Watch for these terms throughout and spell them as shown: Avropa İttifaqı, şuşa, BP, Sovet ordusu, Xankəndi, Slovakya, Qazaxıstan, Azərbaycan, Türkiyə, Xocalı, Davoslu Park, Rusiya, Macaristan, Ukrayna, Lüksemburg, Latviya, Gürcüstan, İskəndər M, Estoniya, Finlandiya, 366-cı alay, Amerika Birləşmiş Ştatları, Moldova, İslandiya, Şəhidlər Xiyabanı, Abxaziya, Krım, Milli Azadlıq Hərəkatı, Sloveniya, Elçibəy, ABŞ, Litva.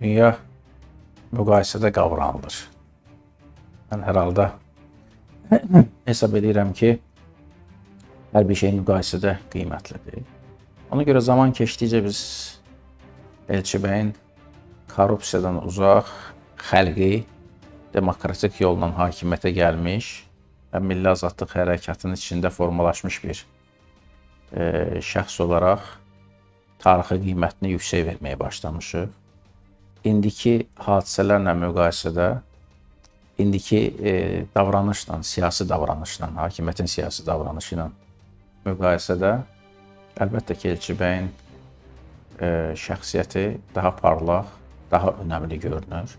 dünya müqayisədə qavranılır. Mən hər halda hesab edirəm ki, hər bir şey müqayisədə qiymətlidir. Ona görə zaman keçdikcə biz Elçibəyin korrupsiyadan uzaq, xəlqi, demokratik yolla hakimiyyətə gəlmiş və Milli Azadlıq Hərəkatının içində formalaşmış bir şəxs olaraq tarixi qiymətini yüksək verməyə başlamışıq. İndiki hadisələrlə müqayisədə, indiki davranışla, siyasi davranışla, hakimiyyətin siyasi davranışı ilə müqayisədə əlbəttə ki, Elçibəyin şəxsiyyəti daha parlaq, daha önəmli görünür.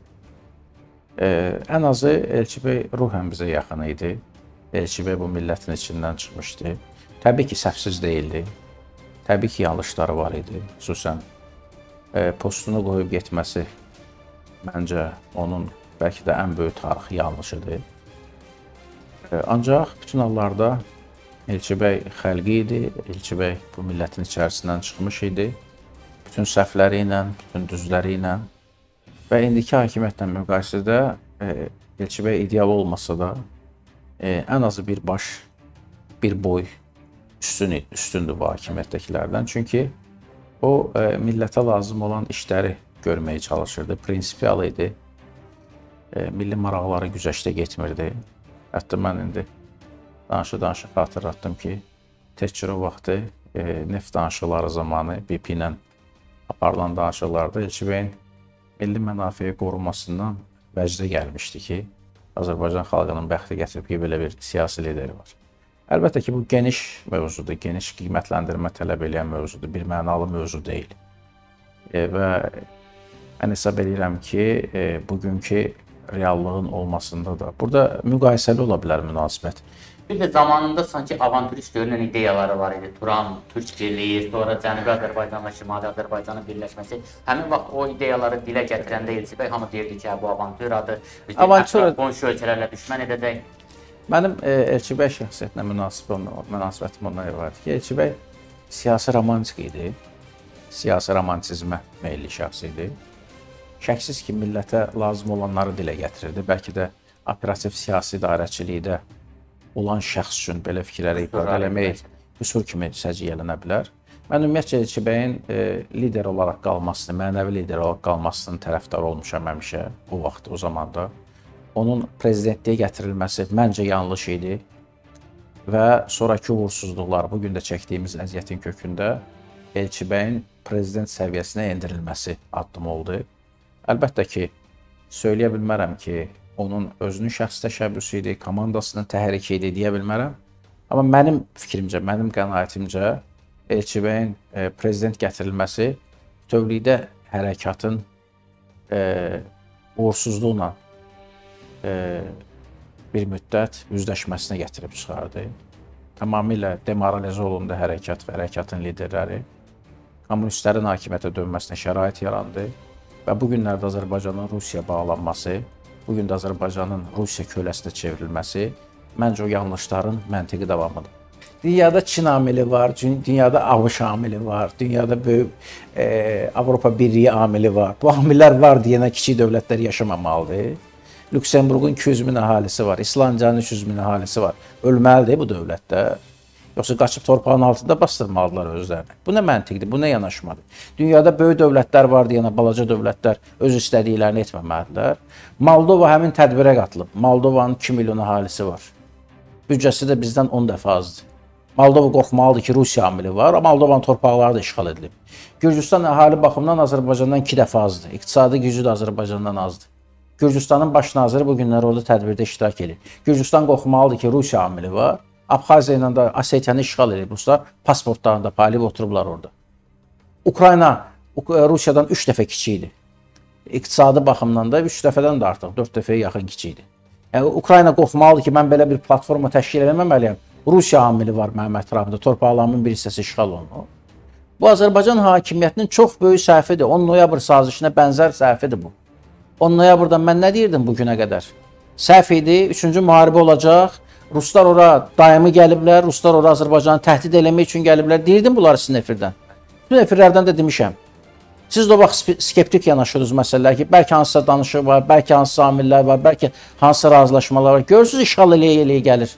Ən azı Elçibəy ruhən bizə yaxın idi. Elçibəy bu millətin içindən çıxmışdı. Təbii ki, səhvsiz deyildi. Təbii ki, yanlışları var idi. Xüsusən postunu qoyub getməsi məncə onun bəlkə də ən böyük tarixi yanlışıdır. Ancaq bütün hallarda Elçibəy xəlqi idi. Elçibəy bu millətin içərisindən çıxmış idi. Bütün səhvləri ilə, bütün düzləri ilə və indiki hakimiyyətlə müqayisədə Elçibəy ideal olmasa da ən azı bir baş, bir boy üstündür bu hakimiyyətdəkilərdən. Çünki o millətə lazım olan işləri görməyə çalışırdı, prinsipial idi, milli maraqları güzəştə getmirdi. Hətta mən indi danışa-danışa xatırlatdım ki, təkcə o vaxtı neft danışıqları zamanı BP ilə aparılan danışıqlarda Elçibəyin milli mənafeyi qorunmasından vəcdə gəlmişdi ki, Azərbaycan xalqının bəxti gətirib ki, belə bir siyasi lideri var. Əlbəttə ki, bu geniş mövzudur, geniş qiymətləndirmə tələb eləyən mövzudur, bir mənalı mövzu deyil. Və mən hesab edirəm ki, bugünkü reallığın olmasında da burada müqayisəli ola bilər münasibət. Bir də zamanında sanki avantürist görünən ideyaları var idi. Turan, Türk birliyi, sonra Cənub-Azərbaycanla Şimali-Azərbaycanın birləşməsi. Həmin vaxt o ideyaları dilə gətirəndə Elçibəy hamı deyirdi ki, bu avantüradır, qonşu ölkələrlə düşmən edəcək. Mənim Elçibəy şəxsiyyətinə münasibətim ondan ibarət ki, Elçibəy siyasi romantik idi, siyasi romantizmə meyilli şəxs idi. Şəksiz ki, millətə lazım olanları dilə gətirirdi. Bəlkə də operativ siyasi idarəçilikdə olan şəxs üçün belə fikirləri ifadə eləmək qüsur kimi səciyyələnə bilər. Mən ümumiyyətcə Elçibəyin lider olaraq qalmasını, mənəvi lider olaraq qalmasının tərəfdarı olmuşam həmişə o vaxt, o zamanda. Onun prezidentliyə gətirilməsi məncə yanlış idi və sonraki uğursuzluqlar, bugün də çəkdiyimiz əziyyətin kökündə Elçibəyin prezident səviyyəsinə endirilməsi addımı oldu. Əlbəttə ki, söyləyə bilmərəm ki, onun özünün şəxsi təşəbbüsü idi, komandasının təhriki idi deyə bilmərəm. Amma mənim fikrimcə, mənim qənaətimcə Elçibəyin prezident gətirilməsi bütövlükdə hərəkatın uğursuzluqla bir müddət üzləşməsinə gətirib çıxardı. Tamamilə demoralizə olundu hərəkat və hərəkatın liderləri. Kommunistlərin hakimiyyətə dönməsinə şərait yarandı. Və bu günlərdə Azərbaycanın Rusiya bağlanması, bu gün də Azərbaycanın Rusiya köləsinə çevrilməsi məncə o yanlışların məntiqi davamıdır. Dünyada Çin amili var, dünyada ABŞ amili var, dünyada böyük Avropa Birliyi amili var. Bu amillər var deyənə kiçik dövlətlər yaşamamalıdır. Lüksemburgun 200 min əhalisi var, İslandiyanın 300 min əhalisi var. Ölməlidir bu dövlətlər. Yoxsa qaçıb torpağın altında bastırmalıdırlar özlərini. Bu nə məntiqdir, bu nə yanaşmadır? Dünyada böyük dövlətlər var deyənə balaca dövlətlər öz istədiklərini etməməlidirlər. Moldova həmin tədbirə qatılıb. Moldovanın 2 milyon əhalisi var. Büdcəsi də bizdən 10 dəfə azdır. Moldova qorxmalıdır ki, Rusiya amili var, amma Moldovanın torpaqları da işğal edilib. Gürcüstan əhali baxımından Azərbaycandan 2 dəfə azdır. İqtisadi gücü də Azərbaycandan azdır. Gürcüstanın baş naziri bu günlər orada tədbirdə iştirak edir. Gürcüstan qorxmalıdır ki, Rusiya amili var. Abxaziya ilə də Osetiyanı işğal edib, ruslar pasportlarını da paylayıb oturublar orada. Ukrayna Rusiyadan 3 dəfə kiçik idi. İqtisadi baxımdan da 3 dəfədən də artıq, 4 dəfəyə yaxın kiçik idi. Yəni, Ukrayna qorxmalıdır ki, mən belə bir platforma təşkil eləməməliyəm. Rusiya amili var mənim ətrafında, torpaqlarımın bir hissəsi işğal olunur. Bu, Azərbaycan hakimiyyətinin çox böyük səhvidir. 10 noyabr sazişinə bənzər səhvidir bu. 10 noyabrdan mən nə deyirdim bugünə qədər? Səhv idi, 3-cü müharibə olacaq. Ruslar ora daimi gəliblər, Ruslar ora Azərbaycanı təhdid eləmək üçün gəliblər. Deyirdim bunları sinefirdən. Sinefirlərdən də demişəm. Siz də o vaxt skeptik yanaşıyorsunuz məsələlər ki, bəlkə hansısa danışıq var, bəlkə hansısa amillər var, bəlkə hansısa razılaşmalar var. Görürsünüz, işğal eləyə-eləyə gəlir.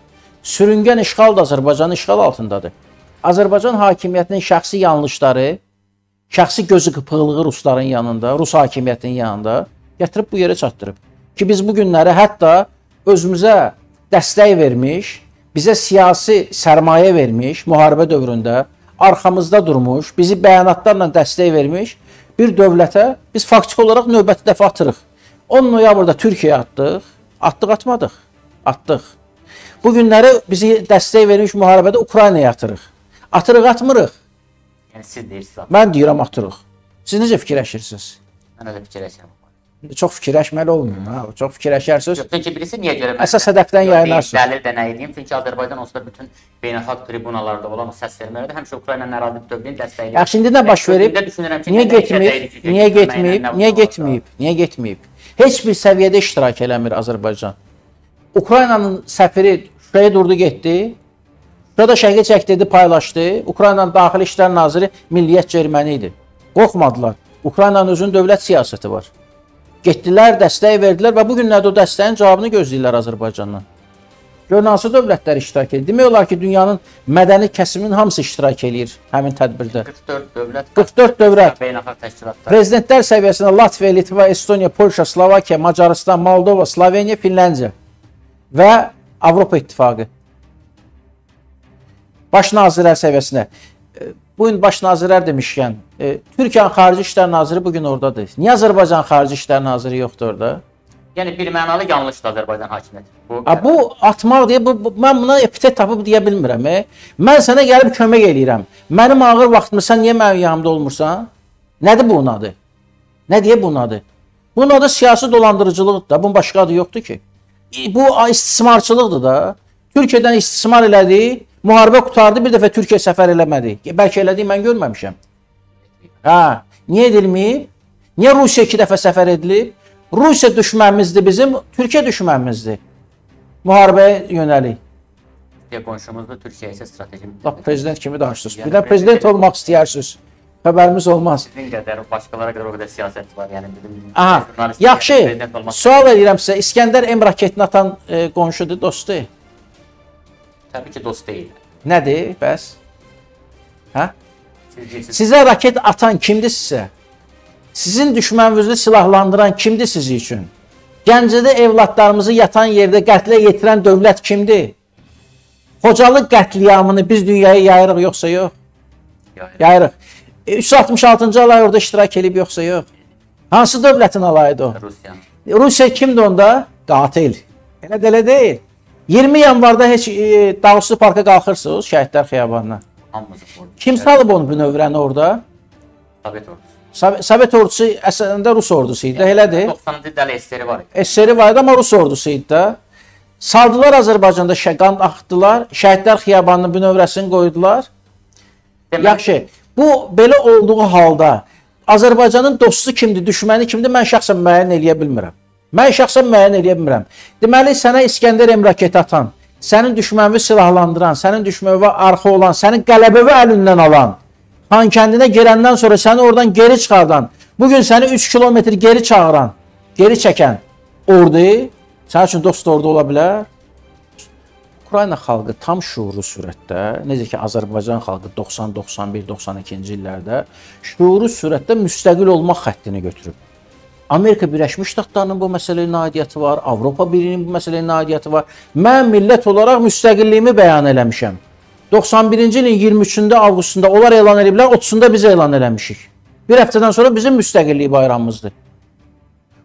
Sürüngən işğal da Azərbaycanın işğal altındadır. Azərbaycan hakimiyyətinin şəxsi yanlışları, şəxsi gözü qıpıqlığı rusların yanında, rus hakimiyyətinin yanında gətirib bu yerə çatdırıb. Ki biz bu günləri hətta özümüzə dəstək vermiş, bizə siyasi sərmayə vermiş, müharibə dövründə arxamızda durmuş, bizi bəyanatlarla dəstək vermiş bir dövlətə biz faktiki olaraq növbəti dəfə atırıq. 10 noyabrda Türkiyəyə atdıq, atmadıq, atdıq. Bu günləri bizi dəstək vermiş müharibədə Ukraynaya atırıq. Atırıq, atmırıq. Yəni siz deyirsiniz. Mən deyirəm atırıq. Siz necə fikirləşirsiniz? Mən elə fikirləşirəm. Çox fikirləşməli olmuyor. Çox fikirləşərsiniz. Çünki bilirsin niyə görə? Əsas hədəfdən yayınarsınız. Dəlil də nə edeyim? Çünki Azərbaycan onsuz da bütün beynəlxalq tribunalarda olan səs verməlidir. Həmişə Ukraynanın ərazi bütövlüyünü dəstəkləyir. Yaxşı, indi nə baş verib? Niyə getməyib? Niyə getməyib? Niyə getməyib? Niyə getməyib? Heç bir səviyyədə iştirak eləmir Azərbaycan. Ukraynanın səfiri Şuşaya durdu, getdi. Şuşada şəkil çəkdirdi, paylaşdı. Ukraynanın Daxili İşlər Naziri milliyyətcə erməni idi. Qorxmadılar. Ukraynanın özünün dövlət siyasəti var. Getdilər, dəstək verdilər və bugünlərdə o dəstəyin cavabını gözləyirlər Azərbaycandan. Görün, hansı dövlətlər iştirak edir? Demək olar ki, dünyanın mədəni kəsiminin hamısı iştirak edir həmin tədbirdə. 44 dövlət. Prezidentlər səviyyəsində Latviya, Litva, Estoniya, Polşa, Slovakya, Macaristan, Moldova, Sloveniya, Finlandiya və Avropa İttifaqı. Baş nazirlər səviyyəsinə. Bugün baş nazirlər demişkən, Türkiyənin Xarici İşlər Naziri bugün oradadır. Niyə Azərbaycan Xarici İşlər Naziri yoxdur orada? Yəni bir mənalı yanlışdır Azərbaycan hakimiyyəti. Bu atmaq deyə, mən buna epitet tapıb deyə bilmirəm. Mən sənə gəlib kömək eləyirəm. Mənim ağır vaxtımı sən niyə mənim yanımda olmursan? Nədir bunun adı? Nə deyə bunun adı? Bunun adı siyasi dolandırıcılıqdır da, bunun başqa adı yoxdur ki. Bu istismarçılıqdır da. Türkiyədən istismar elədi. Müharibə qutardı, bir dəfə Türkiyə səfər eləmədi. Bəlkə elədi, mən görməmişəm. Niyə edilməyib? Niyə Rusiya 2 dəfə səfər edilib? Rusiya düşmənimizdir bizim, Türkiyə düşmənimizdir. Müharibəyə yönəlik. Türkiyə qonşumuzdur, Türkiyə isə strateji... Prezident kimi danışırsınız. Bir də prezident olmaq istəyirsiniz. Xəbərimiz olmaz. Sizin qədər, başqalara qədər o qədər siyasət var. Yaxşı, sual edirəm sizə. İskəndər M raketini atan qonşudur, dostu. Təbii ki, dost deyil. Nədir, bəs? Hə? Sizə raket atan kimdir sizə? Sizin düşməninizi silahlandıran kimdir sizi üçün? Gəncədə evlatlarımızı yatan yerdə qətlə yetirən dövlət kimdir? Xocalı qətliyamını biz dünyaya yayırıq, yoxsa yox? Yayırıq. 366-cı alay orada iştirak edib, yoxsa yox? Hansı dövlətin alayıdır o? Rusiyanın. Rusiya kimdir onda? Qatil. Elə də elə deyil. 20 yanvarda heç Davoslu Parka qalxırsınız, Şəhidlər Xiyabanına. Kim salıb onu bu növrəni orada? Sovet ordusu. Sovet ordusu əslində Rus ordusu idi, elədir? 90-cı dəli SSR var idi. SSR var idi, amma Rus ordusu idi da. Saldılar Azərbaycanda, qan axıtdılar, Şəhidlər Xiyabanının bu növrəsini qoydular. Yaxşı, bu belə olduğu halda Azərbaycanın dostu kimdir, düşməni kimdir, mən şəxsən müəyyən eləyə bilmirəm. Mən şəxsən müəyyən eləyə bilmirəm. Deməli, sənə İskəndər M raketi atan, sənin düşmənini silahlandıran, sənin düşmənini arxa olan, sənin qələbəvi əlindən alan, Xankəndinə girəndən sonra səni oradan geri çıxardan, bugün səni 3 kilometr geri çağıran, geri çəkən ordu, sənin üçün dost ordu ola bilər. Ukrayna xalqı tam şuurlu sürətdə, necə ki Azərbaycan xalqı 90, 91, 92-ci illərdə şuurlu sürətdə müstəqil olmaq xəttini götürüb. Amerika Birləşmiş Ştatlarının bu məsələyə nailiyyəti var, Avropa Birliyinin bu məsələyə nailiyyəti var. Mən millət olaraq müstəqilliyimi bəyan eləmişəm. 91-ci ilin 23-də avqustunda onlar elan ediblər, 30-da biz elan eləmişik. Bir həftədən sonra bizim müstəqillik bayramımızdır.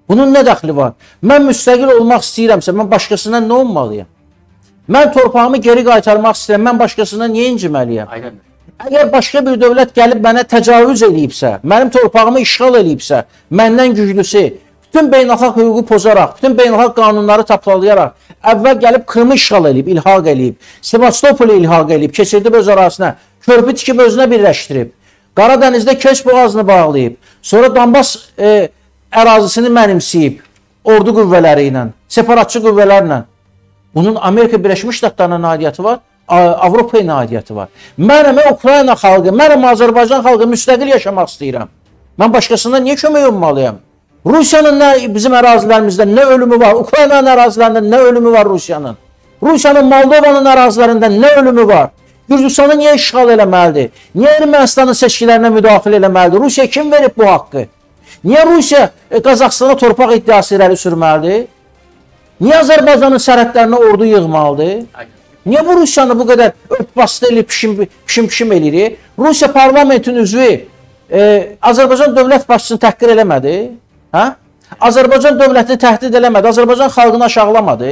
Bunun nə dəxli var? Mən müstəqil olmaq istəyirəmsə, mən başqasından nə olmalıyam? Mən torpağımı geri qaytarmaq istəyirəm, mən başqasından niyə inciməliyəm? Əgər başqa bir dövlət gəlib mənə təcavüz eləyibsə, mənim torpağımı işğal eləyibsə, məndən güclüsü, bütün beynəlxalq hüququ pozaraq, bütün beynəlxalq qanunları tapdalayaraq, əvvəl gəlib Krımı işğal eləyib, ilhaq eləyib, Sevastopoli ilhaq eləyib, keçirdib öz arasına, körpü tikib özünə birləşdirib, Qaradənizdə Keç boğazını bağlayıb, sonra Donbas ərazisini mənimsiyib ordu qüvvələri ilə, separatçı qüvvələrlə. Bunun Amerika Birləşmiş Ştatlarına nailiyyəti var. Avropaya nailiyyəti var. Mənəm Ukrayna xalqı, mənəm Azərbaycan xalqı müstəqil yaşamaq istəyirəm. Ben başkasından niye kömək olmalıyım? Rusiyanın ne bizim ərazilərimizdə ne ölümü var? Ukrayna'nın ərazilərində ne ölümü var Rusiyanın? Rusiyanın Moldova'nın ərazilərində ne ölümü var? Gürcüstanı niye işğal eləməlidir? Niye Ermənistanın seçkilərinə müdaxilə eləməlidir? Rusiya kim verib bu haqqı? Niye Rusiya Qazaxıstana torpaq iddiası irəli sürməlidir? Niye Azərbaycanın sərhədlərinə ordu yığmalıdır? Niye bu Rusiyanı bu qədər ötbastı eləyib pişim eləyir? Rusiya parlamentin üzvü Azərbaycan dövlət başçısını təhqir eləmədi. Hə? Azərbaycan dövlətini təhdid eləmədi. Azərbaycan xalqını aşağılamadı.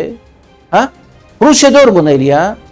Hə? Rusiya dör bunu eləyən.